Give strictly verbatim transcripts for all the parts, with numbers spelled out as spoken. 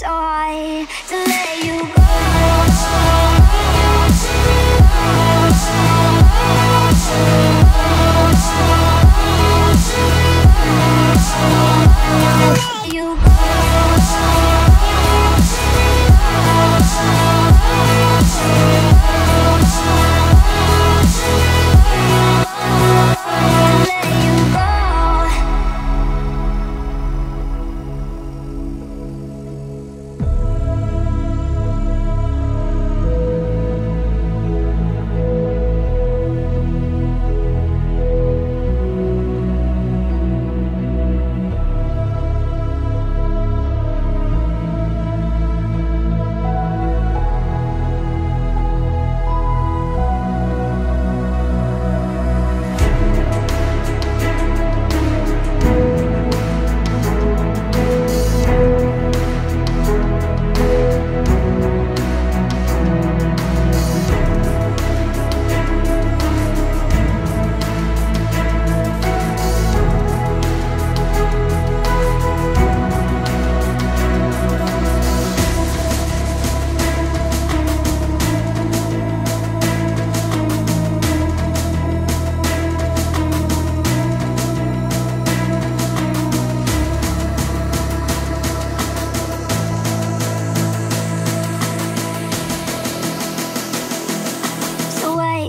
sorry to let you go. Let you go.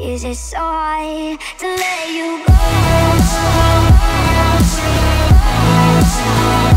Is it so hard to let you go?